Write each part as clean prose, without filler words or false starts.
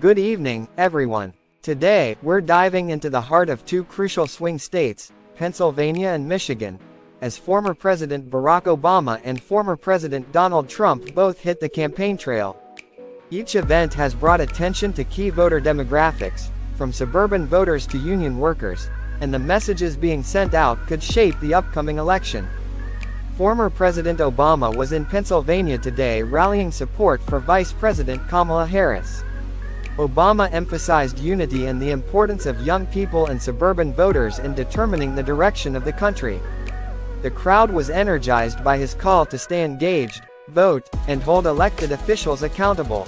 Good evening, everyone. Today, we're diving into the heart of two crucial swing states, Pennsylvania and Michigan, as former President Barack Obama and former President Donald Trump both hit the campaign trail. Each event has brought attention to key voter demographics, from suburban voters to union workers, and the messages being sent out could shape the upcoming election. Former President Obama was in Pennsylvania today rallying support for Vice President Kamala Harris. Obama emphasized unity and the importance of young people and suburban voters in determining the direction of the country. The crowd was energized by his call to stay engaged, vote, and hold elected officials accountable.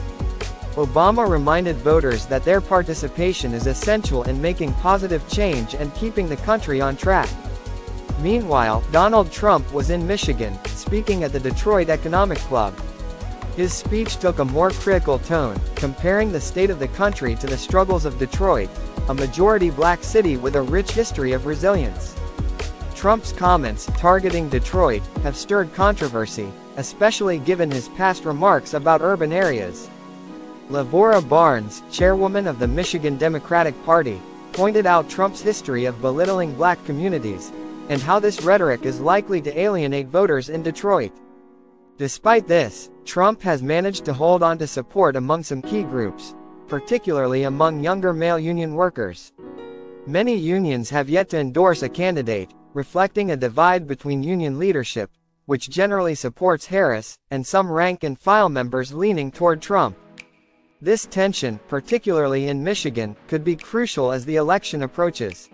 Obama reminded voters that their participation is essential in making positive change and keeping the country on track. Meanwhile, Donald Trump was in Michigan, speaking at the Detroit Economic Club. His speech took a more critical tone, comparing the state of the country to the struggles of Detroit, a majority black city with a rich history of resilience. Trump's comments targeting Detroit have stirred controversy, especially given his past remarks about urban areas. Lavora Barnes, chairwoman of the Michigan Democratic Party, pointed out Trump's history of belittling black communities, and how this rhetoric is likely to alienate voters in Detroit. Despite this, Trump has managed to hold on to support among some key groups, particularly among younger male union workers. Many unions have yet to endorse a candidate, reflecting a divide between union leadership, which generally supports Harris, and some rank-and-file members leaning toward Trump. This tension, particularly in Michigan, could be crucial as the election approaches.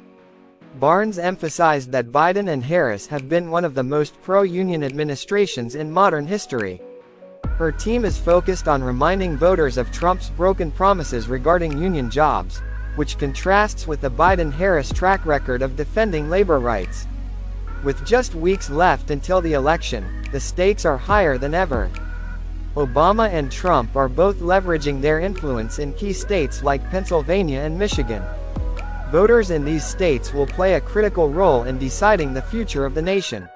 Barnes emphasized that Biden and Harris have been one of the most pro-union administrations in modern history. Her team is focused on reminding voters of Trump's broken promises regarding union jobs, which contrasts with the Biden-Harris track record of defending labor rights. With just weeks left until the election, the stakes are higher than ever. Obama and Trump are both leveraging their influence in key states like Pennsylvania and Michigan. Voters in these states will play a critical role in deciding the future of the nation.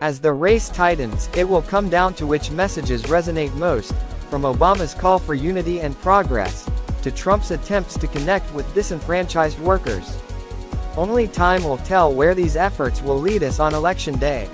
As the race tightens, it will come down to which messages resonate most, from Obama's call for unity and progress, to Trump's attempts to connect with disenfranchised workers. Only time will tell where these efforts will lead us on Election Day.